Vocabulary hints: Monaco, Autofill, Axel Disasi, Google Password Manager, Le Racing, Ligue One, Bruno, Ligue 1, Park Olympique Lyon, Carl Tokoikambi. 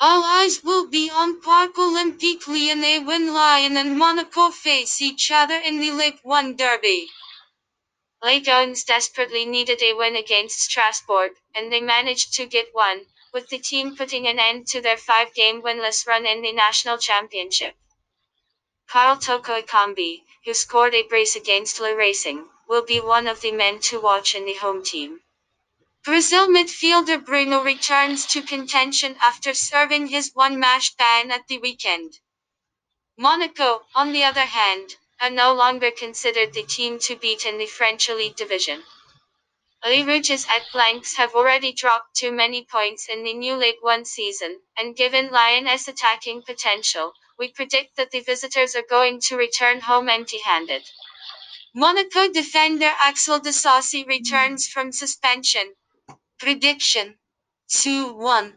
All eyes will be on Park Olympique Lyon when Lyon and Monaco face each other in the Ligue One derby. Lyons desperately needed a win against Strasbourg, and they managed to get one, with the team putting an end to their five-game winless run in the national championship. Carl Tokoikambi, who scored a brace against Le Racing, will be one of the men to watch in the home team. Brazil midfielder Bruno returns to contention after serving his one-match ban at the weekend. Monaco, on the other hand, are no longer considered the team to beat in the French elite division. Les Rouges at Blancs have already dropped too many points in the new Ligue 1 season, and given Lyon's attacking potential, we predict that the visitors are going to return home empty-handed. Monaco defender Axel Disasi returns from suspension. Prediction 2-1.